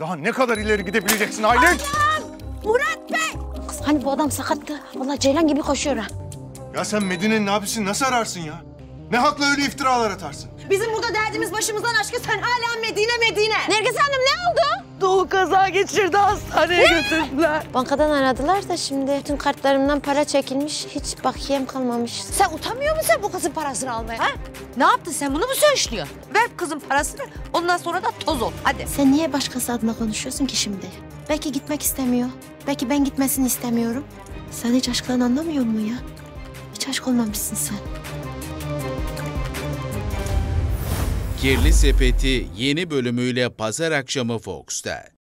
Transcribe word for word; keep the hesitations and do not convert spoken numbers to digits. Daha ne kadar ileri gidebileceksin Aylin? Allah'ım! Murat Bey! Kız hani bu adam sakattı. Vallahi Ceylan gibi koşuyor ha. Ya sen Medine'nin abisini nasıl ararsın ya? Ne hakla öyle iftiralar atarsın? Bizim burada derdimiz başımızdan aşkı, sen hala Medine Medine. Nergis Hanım ne oldu? Doğu kaza geçirdi, hastaneye götürdüler. Bankadan aradılar da şimdi bütün kartlarımdan para çekilmiş. Hiç bakiyem kalmamış. Sen utanmıyor musun bu kızın parasını almaya? Ha? Ne yaptın sen? Bunu mu söylüyor? Ver kızın parasını, ondan sonra da toz ol. Hadi. Sen niye başkası adına konuşuyorsun ki şimdi? Belki gitmek istemiyor. Belki ben gitmesini istemiyorum. Sen hiç aşktan anlamıyor musun ya? Hiç aşk olmamışsın sen. Kirli Sepeti yeni bölümüyle pazar akşamı Fox'ta.